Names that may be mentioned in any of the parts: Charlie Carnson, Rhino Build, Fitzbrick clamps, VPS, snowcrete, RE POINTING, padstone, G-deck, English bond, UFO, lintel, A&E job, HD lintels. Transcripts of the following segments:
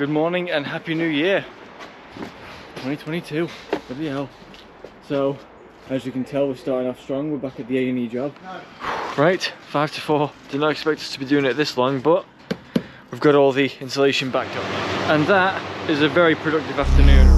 Good morning and happy new year 2022. Bloody hell. So as you can tell, we're starting off strong. We're back at the A&E job. Right, 5 to 4. Did not expect us to be doing it this long, but we've got all the insulation backed up, and that is a very productive afternoon.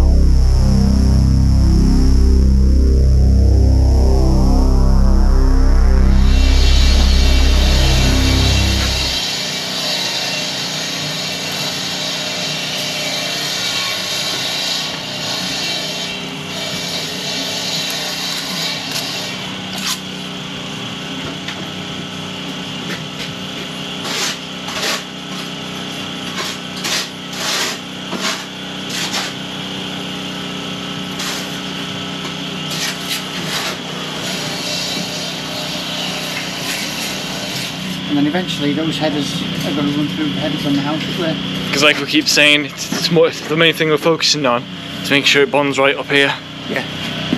And then eventually those headers are going to run through the headers on the house as well. Because like we keep saying, it's the main thing we're focusing on to make sure it bonds right up here. Yeah,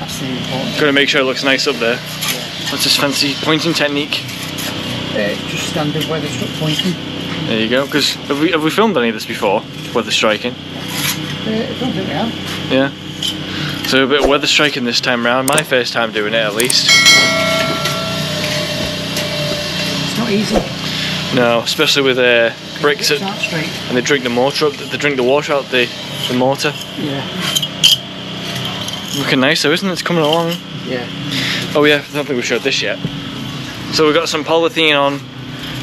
that's the important thing. Got to make sure it looks nice up there. Yeah. That's just fancy pointing technique. Just standard weather strike pointing. There you go, because have we filmed any of this before? Weather striking? I don't think we have. Yeah. So a bit of weather striking this time round, my first time doing it at least. Easy. No, especially with bricks that, and they drink the mortar up. They drink the water out the mortar. Yeah. Looking nice though, isn't it? It's coming along. Yeah. Oh yeah, I don't think we showed this yet. So we've got some polythene on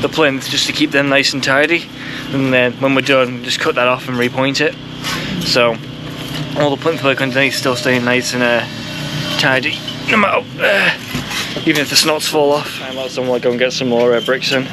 the plinth just to keep them nice and tidy, and then when we're done, we just cut that off and repoint it. So all the plinth work underneath still staying nice and tidy, no matter. Even if the snots fall off. Time out, so I'm going to go and get some more bricks in.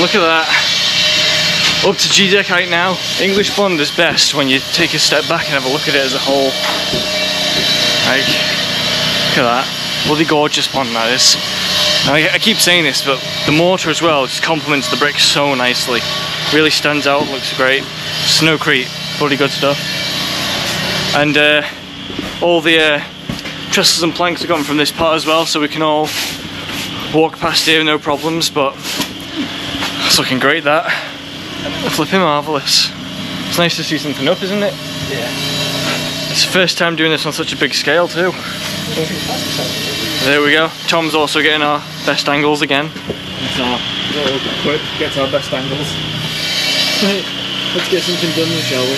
Look at that, up to G-deck right now. English bond is best when you take a step back and have a look at it as a whole. Like, look at that, bloody gorgeous bond that is. I keep saying this, but the mortar as well just complements the bricks so nicely. Really stands out, looks great. Snowcrete, bloody good stuff. And all the trusses and planks are gone from this part as well, so we can all walk past here no problems, but it's looking great, that. Flipping marvellous. It's nice to see something up, isn't it? Yeah. It's the first time doing this on such a big scale too. There we go. Tom's also getting our best angles again. Gets our best angles. Right, let's get something done then, shall we?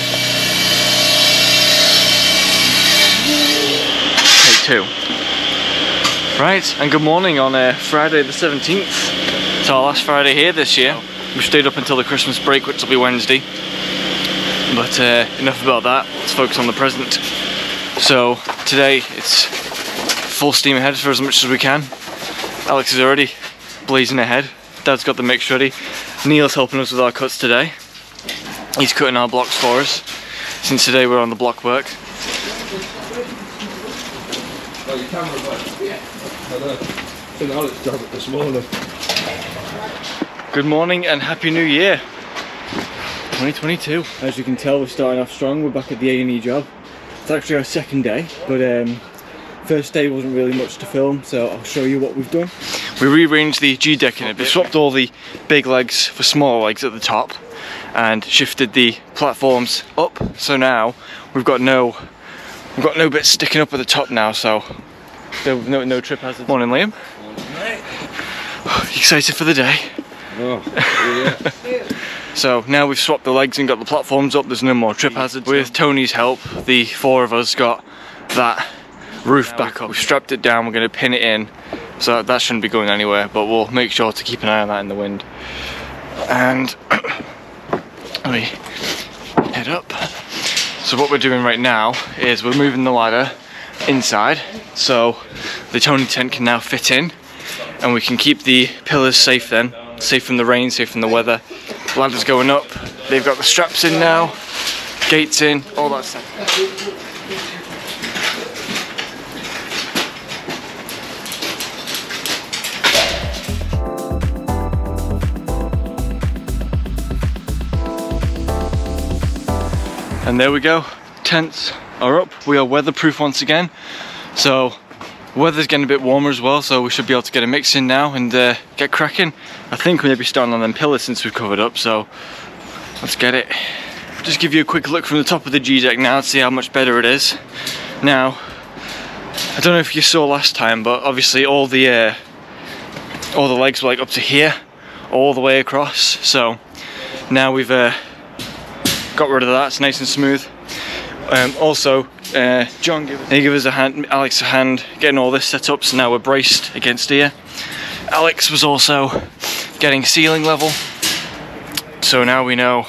Take two. Right, and good morning on Friday the 17th. It's our last Friday here this year. We stayed up until the Christmas break, which will be Wednesday. But enough about that, let's focus on the present. So today it's full steam ahead for as much as we can. Alex is already blazing ahead. Dad's got the mix ready. Neil's helping us with our cuts today. He's cutting our blocks for us, since today we're on the block work. Good morning and Happy New Year 2022. As you can tell, we're starting off strong. We're back at the A&E job. It's actually our second day, but first day wasn't really much to film, so I'll show you what we've done. We rearranged the G-deck in a bit. We swapped all the big legs for smaller legs at the top and shifted the platforms up, so now we've got no bits sticking up at the top now, so no trip hazards. Morning, Liam. Morning, mate. Excited for the day. Oh, yeah. So now we've swapped the legs and got the platforms up, there's no more trip hazards. With Tony's help, the four of us got that roof back up. We've strapped it down, we're going to pin it in, so that shouldn't be going anywhere, but we'll make sure to keep an eye on that in the wind. And let me head up. So what we're doing right now is we're moving the ladder inside so the Tony tent can now fit in, and we can keep the pillars safe then, safe from the rain, safe from the weather. Ladder's going up, they've got the straps in now, gates in, all that stuff. And there we go, tents are up. We are weatherproof once again, so weather's getting a bit warmer as well, so we should be able to get a mix in now and get cracking. I think we may be starting on them pillars since we've covered up, so let's get it. Just give you a quick look from the top of the G-deck now to see how much better it is. Now, I don't know if you saw last time, but obviously all the legs were like up to here, all the way across. So now we've got rid of that. It's nice and smooth. John gave us a hand, Alex a hand, getting all this set up, so now we're braced against here. Alex was also getting ceiling level, so now we know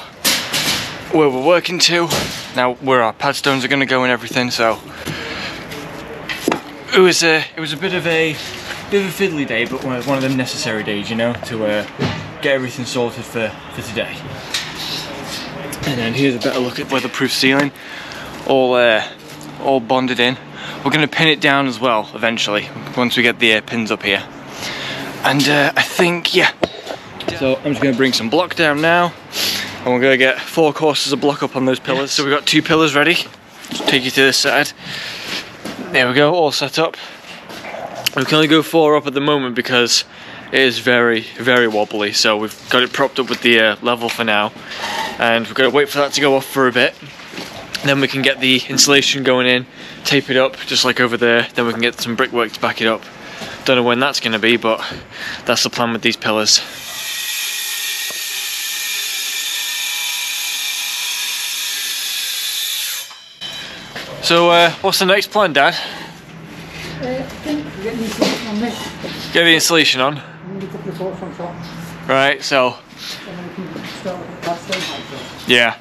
where we're working to, now where our padstones are going to go and everything. So it was a bit of a fiddly day, but one of them necessary days, you know, to get everything sorted for today. And then here's a better look at weatherproof ceiling. All bonded in. We're going to pin it down as well eventually once we get the pins up here. And I think, yeah. So I'm just going to bring some block down now, and we're going to get four courses of block up on those pillars. So we've got two pillars ready. Just take you to this side. There we go, all set up. We can only go four up at the moment because it is very, very wobbly. So we've got it propped up with the level for now, and we've got to wait for that to go off for a bit. Then we can get the insulation going in, tape it up just like over there, then we can get some brickwork to back it up. Don't know when that's going to be, but that's the plan with these pillars. So what's the next plan, Dad? Get the insulation on this. Get the insulation on? Right, so... yeah.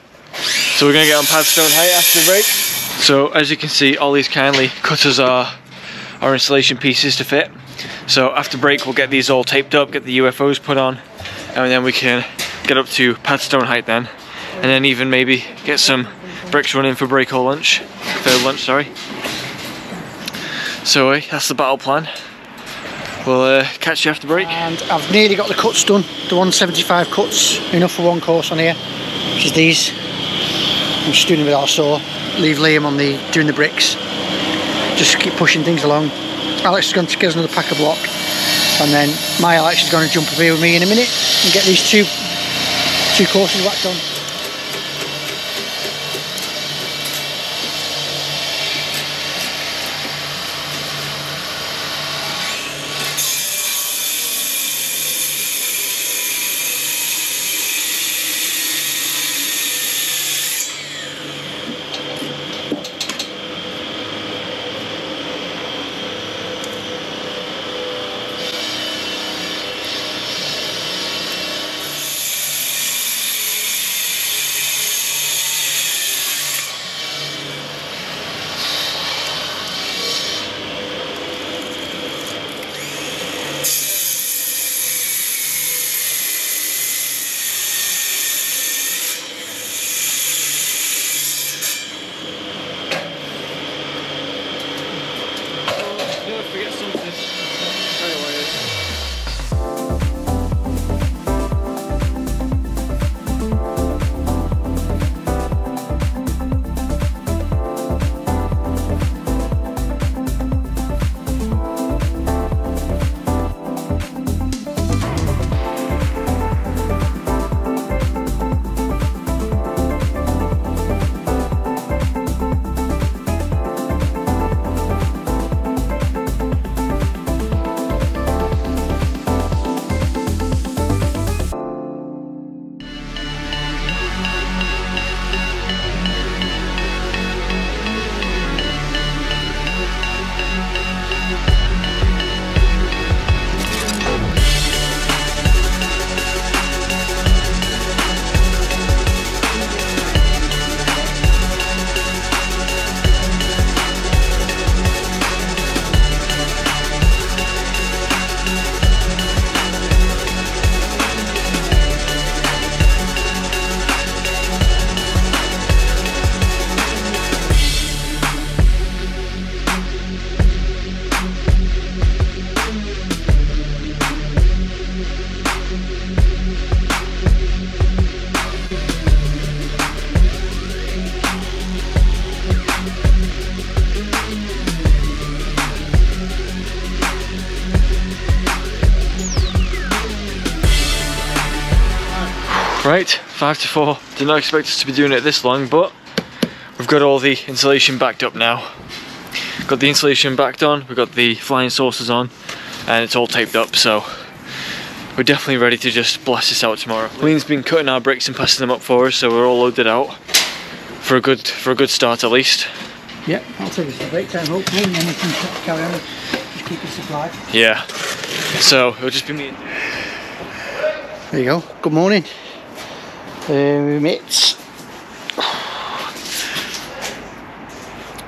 So we're going to get on padstone height after the break. So as you can see, Ollie's kindly cut us our insulation pieces to fit. So after break we'll get these all taped up, get the UFOs put on, and then we can get up to padstone height then. And then even maybe get some bricks running for break or lunch. For lunch, sorry. So that's the battle plan. We'll catch you after break. And I've nearly got the cuts done. The 175 cuts, enough for one course on here, which is these. I'm just doing it with our saw. Leave Liam on the doing the bricks. Just keep pushing things along. Alex is going to give us another pack of block, and then my Alex is going to jump up here with me in a minute and get these two courses whacked on. Right, 5 to 4. Did not expect us to be doing it this long, but we've got all the insulation backed up now. Got the insulation backed on, we've got the flying saucers on, and it's all taped up, so we're definitely ready to just blast this out tomorrow. Lean's been cutting our bricks and passing them up for us, so we're all loaded out for a good start at least. Yep, I'll take this for break time hopefully, and then we can carry on, just keep it supplied. Yeah, so it'll just be me and Dave. There you go, good morning. It's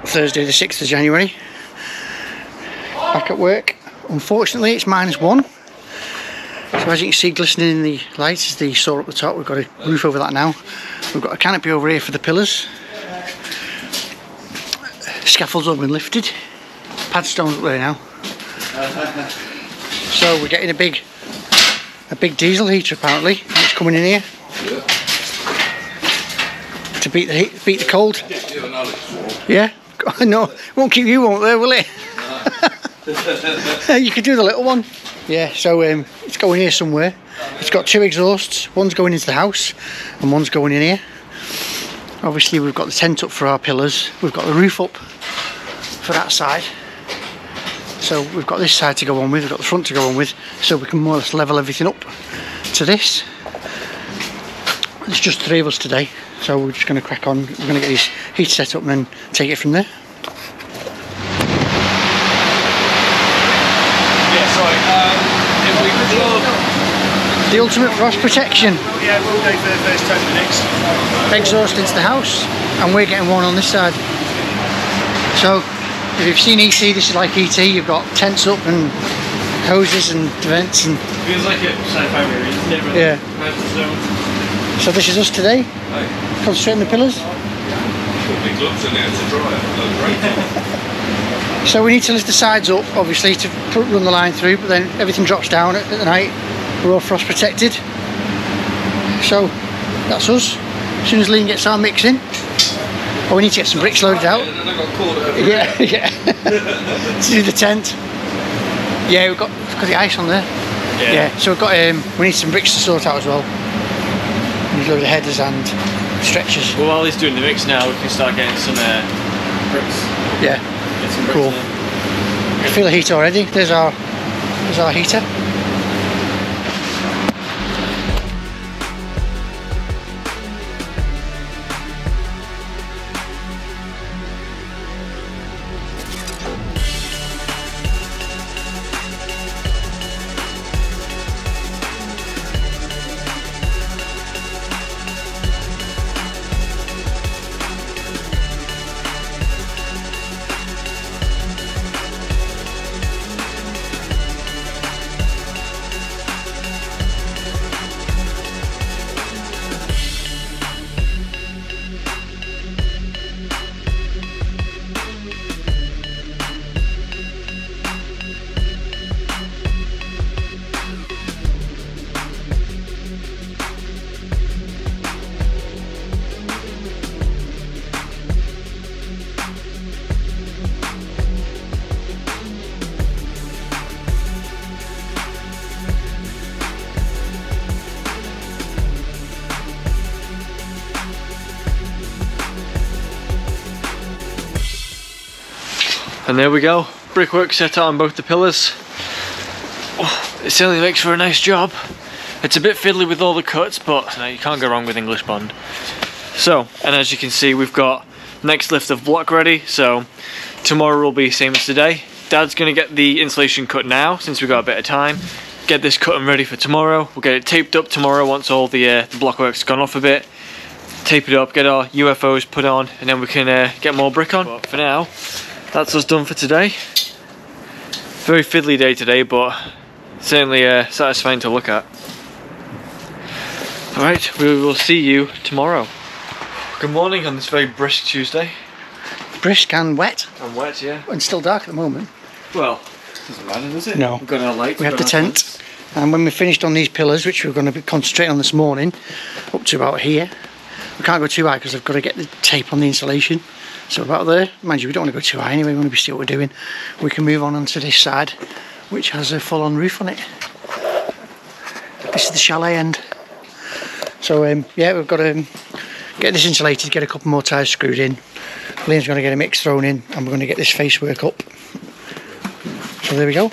Thursday the 6th of January, back at work. Unfortunately it's -1, so as you can see glistening in the lights is the saw up the top. We've got a roof over that now, we've got a canopy over here for the pillars, scaffolds have been lifted, padstones up there now. So we're getting a big diesel heater apparently, and it's coming in here to beat the cold. Yeah, no, won't keep you warm there, will it? You could do the little one. Yeah, so it's going here somewhere. It's got 2 exhausts, one's going into the house and one's going in here. Obviously we've got the tent up for our pillars, we've got the roof up for that side, so we've got this side to go on with, we've got the front to go on with, so we can more or less level everything up to this. It's just 3 of us today, so we're just going to crack on. We're going to get this heat set up and then take it from there. Yeah, sorry, if we could look... The ultimate frost protection. Yeah, we'll go for the first 10 minutes. Exhaust into the house, and we're getting one on this side. So, if you've seen EC, this is like ET, you've got tents up and hoses and vents and... Feels like it's sci-fi movie, isn't it? Really? Yeah. So this is us today, concentrating the pillars. So we need to lift the sides up, obviously, to run the line through, but then everything drops down at the night. We're all frost protected. So that's us. As soon as Liam gets our mix in, oh, we need to get some bricks loaded out. Yeah, yeah. To do the tent. Yeah, we've got the ice on there. Yeah. Yeah. So we've got we need some bricks to sort out as well. Load of headers and stretchers. Well, while he's doing the mix now, we can start getting some bricks. Yeah. Get some bricks. Cool. I can feel the heat already. There's our heater. And there we go, brickwork set out on both the pillars. Oh, it certainly makes for a nice job. It's a bit fiddly with all the cuts, but no, you can't go wrong with English bond. So, and as you can see, we've got next lift of block ready, so tomorrow will be same as today. Dad's gonna get the insulation cut now, since we've got a bit of time. Get this cut and ready for tomorrow. We'll get it taped up tomorrow once all the blockwork's gone off a bit. Tape it up, get our UFOs put on, and then we can get more brick on. But for now, that's us done for today. Very fiddly day today, but certainly satisfying to look at. Alright, we will see you tomorrow. Good morning on this very brisk Tuesday. Brisk and wet. And wet, yeah. And still dark at the moment. Well, it doesn't matter, does it? No. We've got our lights. We have the tent. And when we finished on these pillars, which we're going to be concentrating on this morning, up to about here. We can't go too high because I've got to get the tape on the insulation. So about there, mind you, we don't want to go too high anyway, we want to see what we're doing. We can move on onto this side, which has a full-on roof on it. This is the chalet end. So yeah, we've got to get this insulated, get a couple more ties screwed in. Liam's going to get a mix thrown in and we're going to get this face work up. So there we go.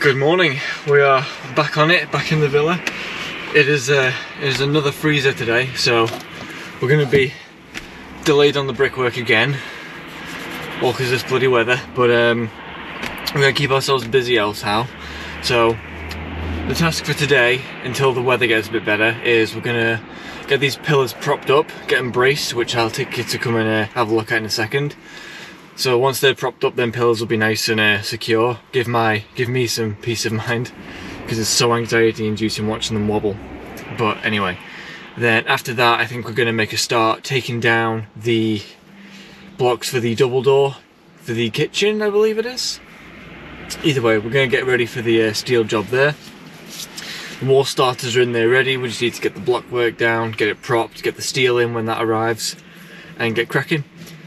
Good morning, we are back on it, back in the villa. It is another freezer today, so we're going to be delayed on the brickwork again, all because of this bloody weather, but we're going to keep ourselves busy else how. So the task for today, until the weather gets a bit better, is we're going to get these pillars propped up, get them braced, which I'll take you to come and have a look at in a second. So once they're propped up, then pillars will be nice and secure. Give me some peace of mind, because it's so anxiety-inducing watching them wobble. But anyway, then after that, I think we're going to make a start taking down the blocks for the double door for the kitchen, I believe it is. Either way, we're going to get ready for the steel job there. The wall starters are in there ready. We just need to get the block work down, get it propped, get the steel in when that arrives, and get cracking.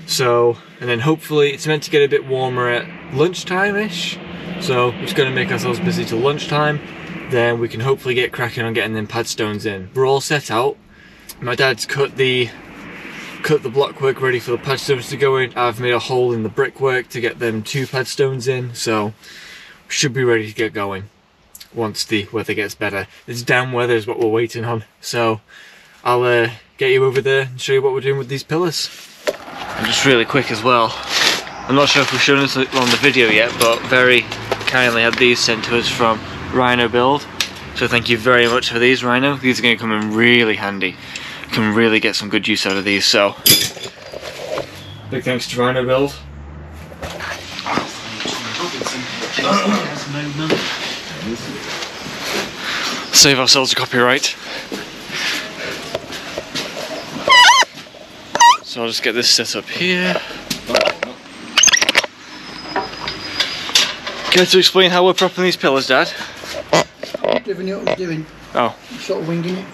So, and then hopefully it's meant to get a bit warmer at lunchtime-ish, so we're just going to make ourselves busy till lunchtime, then we can hopefully get cracking on getting them padstones in. We're all set out. My dad's cut the blockwork ready for the padstones to go in. I've made a hole in the brickwork to get them 2 padstones in, so we should be ready to get going once the weather gets better. This damn weather is what we're waiting on, so I'll get you over there and show you what we're doing with these pillars. And just really quick as well, I'm not sure if we've shown this on the video yet, but very kindly had these sent to us from Rhino Build. So thank you very much for these, Rhino. These are going to come in really handy. You can really get some good use out of these, so big thanks to Rhino Build. Save ourselves a copyright. So I'll just get this set up here. Care to explain how we're propping these pillars, Dad? I'm doing what we're doing. Oh. I'm sort of winging it.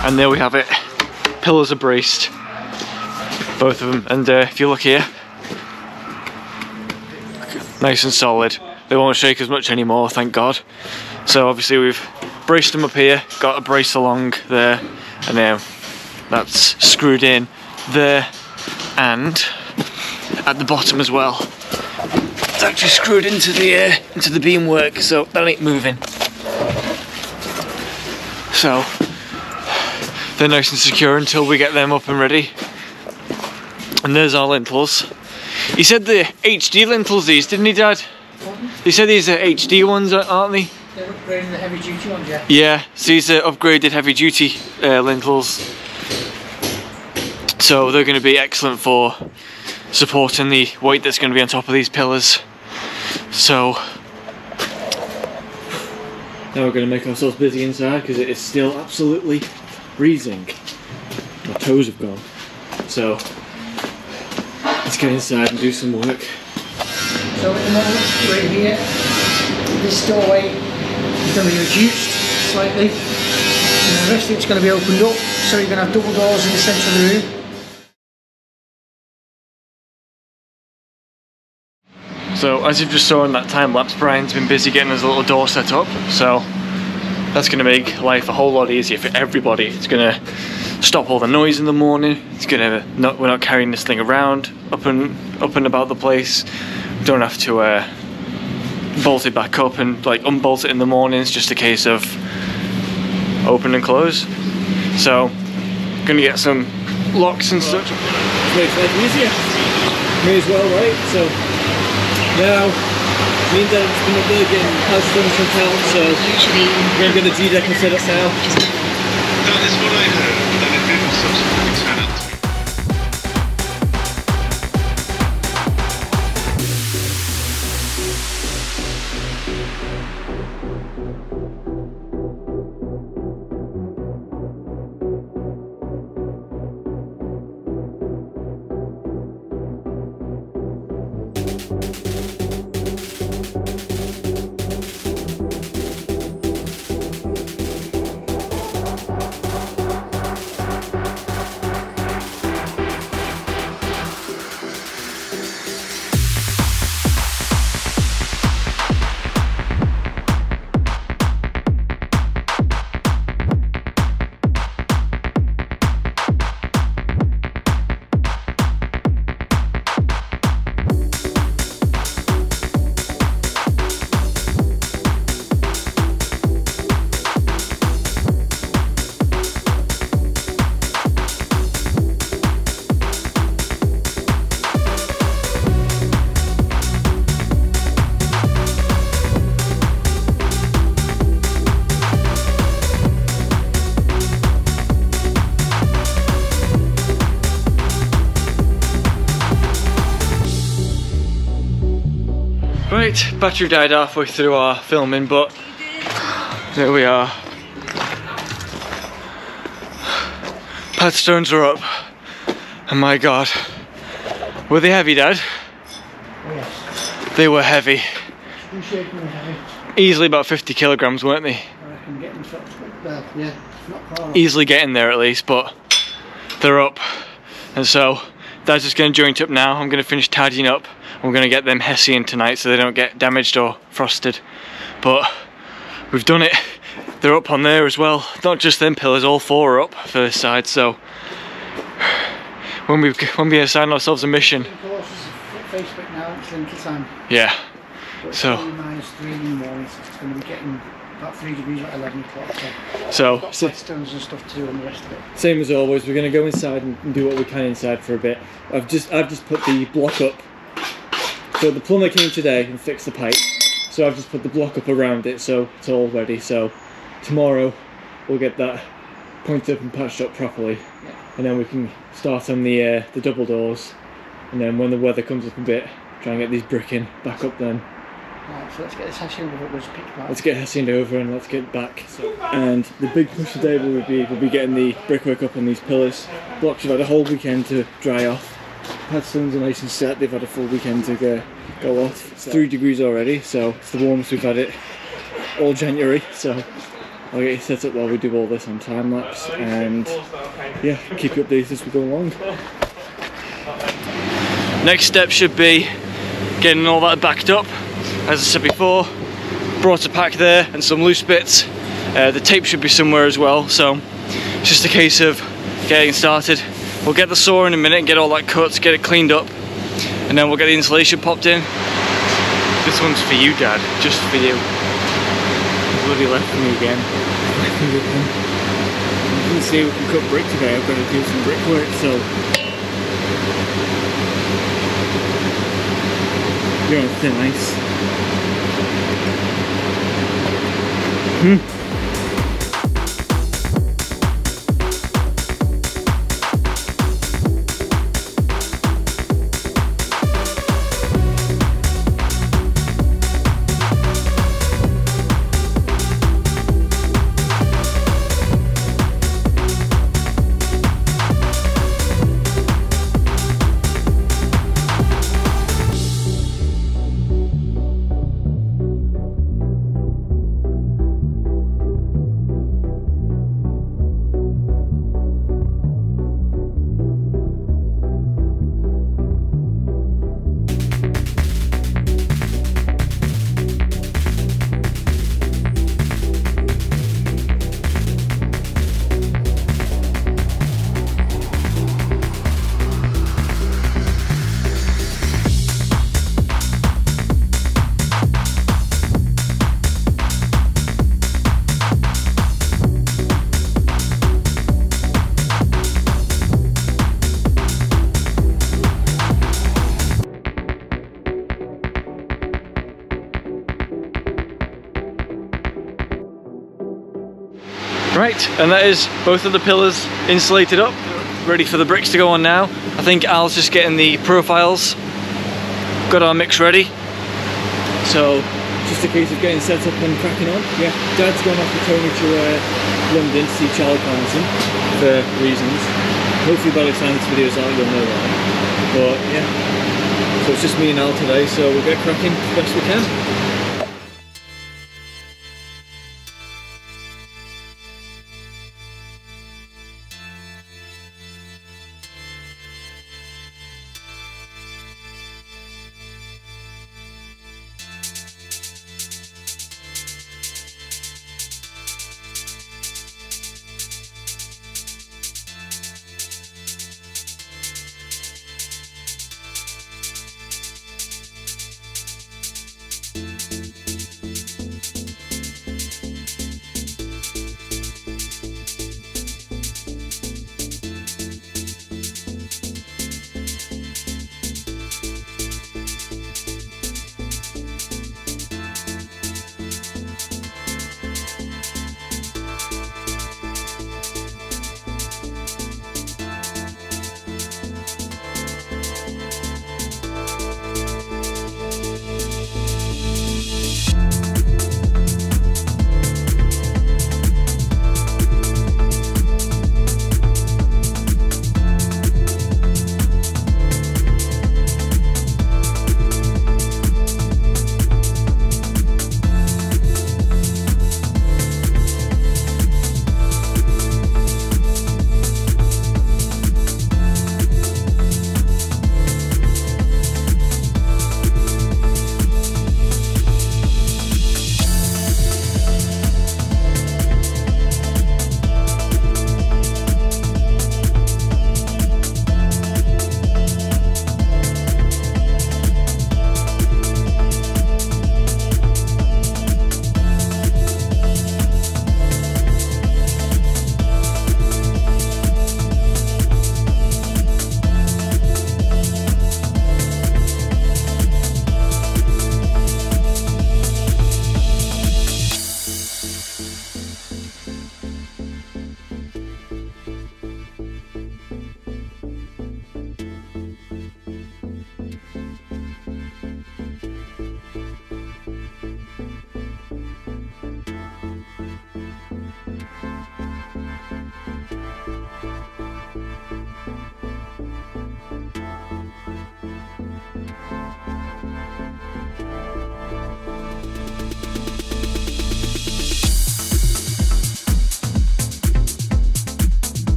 And there we have it. Pillars are braced, both of them, and if you look here, nice and solid. They won't shake as much anymore, thank God. So obviously we've braced them up here, got a brace along there, and now that's screwed in there and at the bottom as well. It's actually screwed into the beam work, so that ain't moving. So they're nice and secure until we get them up and ready. And there's our lintels. He said the HD lintels these, didn't he, Dad? He said these are HD ones, aren't they? They're upgrading the heavy duty ones, yeah. Yeah, so these are upgraded heavy duty lintels. So they're going to be excellent for supporting the weight that's going to be on top of these pillars. So now we're going to make ourselves busy inside because it is still absolutely freezing. My toes have gone. So let's get inside and do some work. So at the moment we're in here. This doorway is going to be reduced slightly. And the rest of it's going to be opened up. So you're going to have double doors in the centre of the room. So as you've just saw in that time lapse, Brian's been busy getting his little door set up, so that's going to make life a whole lot easier for everybody. It's going to stop all the noise in the morning. It's going to we're not carrying this thing around up and about the place. We don't have to bolt it back up and like unbolt it in the morning. It's just a case of open and close. So gonna get some locks and such. Makes life easier. May as well, right? So now me and Dad's been up there getting customs from town, so we're gonna get a G-deck and set us now. That is what I heard, that it didn't subsequently turn out. Right, battery died halfway through our filming, but there we are. Padstones are up, and my God, were they heavy, Dad? Yes. They were heavy. Easily about 50 kilograms, weren't they? I reckon getting shot there, yeah, not far off. Easily getting there at least, but they're up, and so Dad's just going to joint up now. I'm going to finish tidying up. We're going to get them hessian tonight so they don't get damaged or frosted. But we've done it. They're up on there as well. Not just them pillars, all four are up for this side. So when we assign ourselves a mission. Facebook now, it's winter time. Yeah. So -3 in the morning, so it's going to be getting about 3 degrees at 11 o'clock. So stones and stuff to do and the rest of it. Same as always, we're going to go inside and do what we can inside for a bit. I've just put the block up. So the plumber came today and fixed the pipe, so I've just put the block up around it, so it's all ready. So tomorrow we'll get that pointed up and patched up properly, and then we can start on the double doors, and then when the weather comes up a bit, try and get these bricking back up then. Right, so let's get this hessianed over. Let's get hessianed over and let's get back. So, and the big push today will be getting the brickwork up on these pillars. Blocks have had a whole weekend to dry off. Padstones are nice and set, they've had a full weekend to go off. It's 3 degrees already, so it's the warmest we've had it all January, so I'll get you set up while we do all this on time lapse, and yeah, keep you updated as we go along. Next step should be getting all that backed up. As I said before, brought a pack there and some loose bits. The tape should be somewhere as well, so it's just a case of getting started. We'll get the saw in a minute and get all that cut, get it cleaned up, and then we'll get the insulation popped in. This one's for you, Dad, just for you. Bloody left me again. You can see we can cut brick today. I've got to do some brickwork, so you're on thin ice. Hmm. Right, and that is both of the pillars insulated up, ready for the bricks to go on now. I think Al's just getting the profiles. Got our mix ready. So, just a case of getting set up and cracking on. Yeah, Dad's gone off to Tony to London to see Charlie Carnson for reasons. Hopefully by the time this video's out, you'll know why. But yeah, so it's just me and Al today, so we'll get cracking the best we can.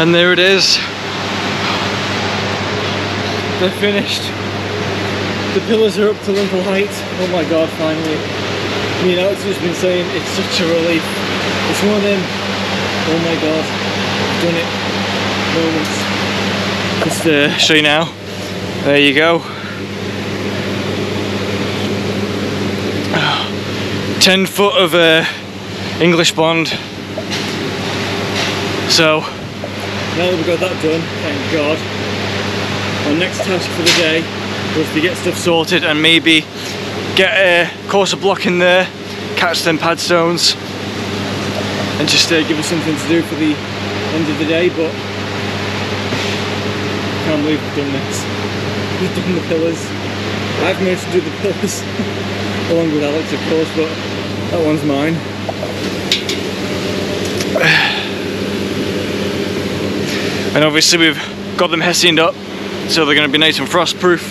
And there it is. They're finished. The pillars are up to lintel height. Oh my God, finally. Me and Alex has been saying it's such a relief. It's one of them, oh my God, I've done it moments. Just to show you now. There you go. 10 foot of English bond. So, now that we've got that done, thank God, our next task for the day was to get stuff sorted and maybe get a course of block in there, catch them padstones, and just give us something to do for the end of the day. But I can't believe we've done this. We've done the pillars. I've managed to do the pillars, along with Alex of course, but that one's mine. And obviously we've got them hessianed up, so they're going to be nice and frost proof.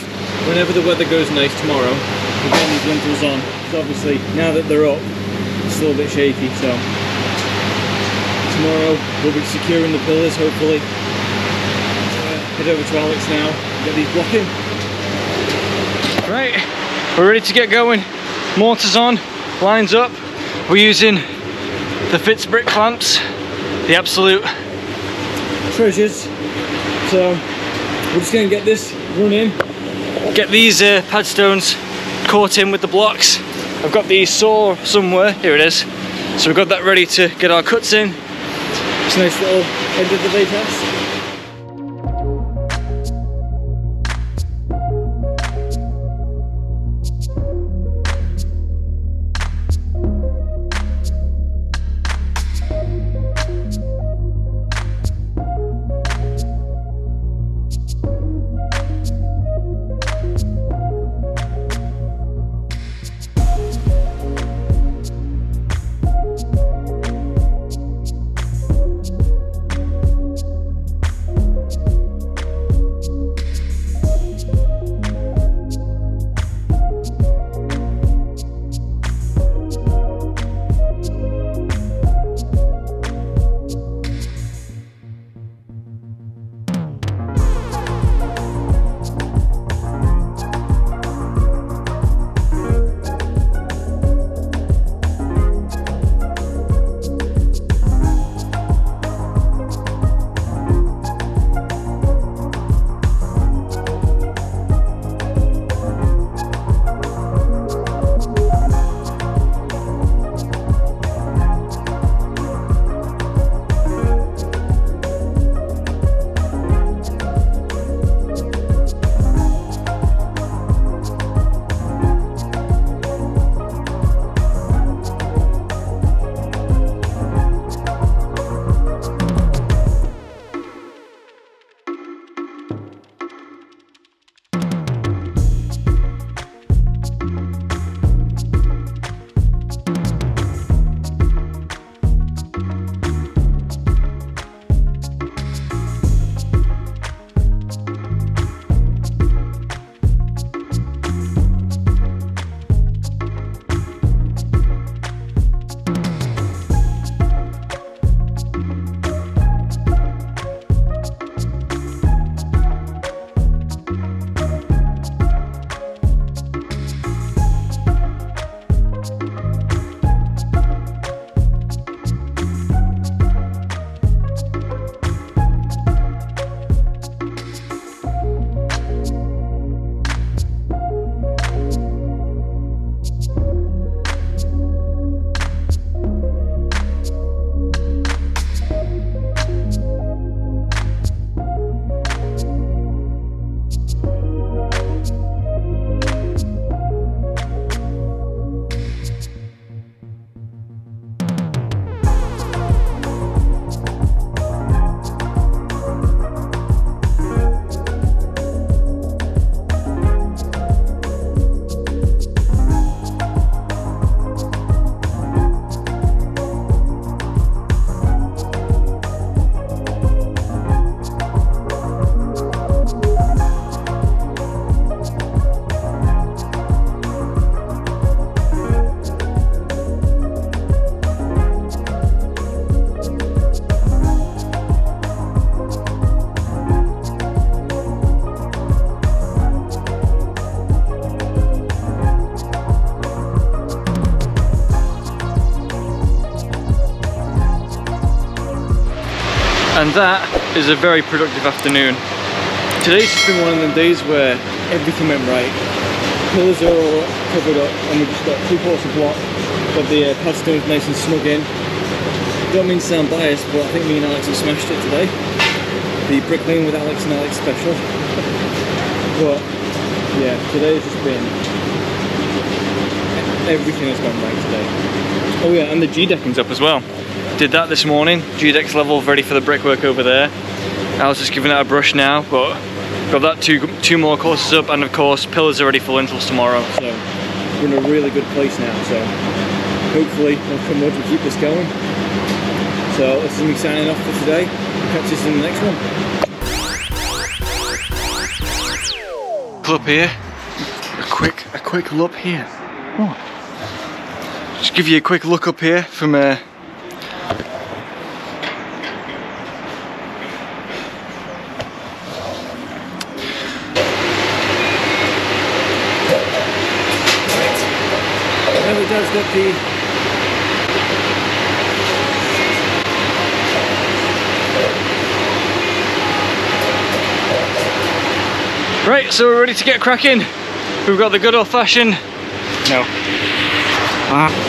Whenever the weather goes nice tomorrow, we've got these lintels on. So obviously, now that they're up, it's still a bit shaky, so tomorrow we'll be securing the pillars, hopefully. Head over to Alex now and get these blocking. Right, we're ready to get going. Mortar's on, lines up. We're using the Fitzbrick clamps, the absolute treasures. So we're just gonna get this run in. Get these padstones caught in with the blocks. I've got the saw somewhere, here it is. So we've got that ready to get our cuts in. It's a nice little end of the day test. And that is a very productive afternoon. Today's just been one of them days where everything went right. Pillars are all covered up and we've just got 3/4 of block, got the padstones nice and snug in. Don't mean to sound biased, but I think me and Alex have smashed it today. The bricklaying with Alex and Alex special. But yeah, today's just been... everything has gone right today. Oh yeah, and the G-decking's up as well. Did that this morning, G-deck's level ready for the brickwork over there. I was just giving that a brush now, but got that two more courses up, and of course pillars are ready for lintels tomorrow. So we're in a really good place now, so hopefully we'll come up and keep this going. So this is me signing off for today. Catch us in the next one. Club here, a quick look here. Oh. Just give you a quick look up here from it does get the Right, so we're ready to get cracking. We've got the good old fashioned... No.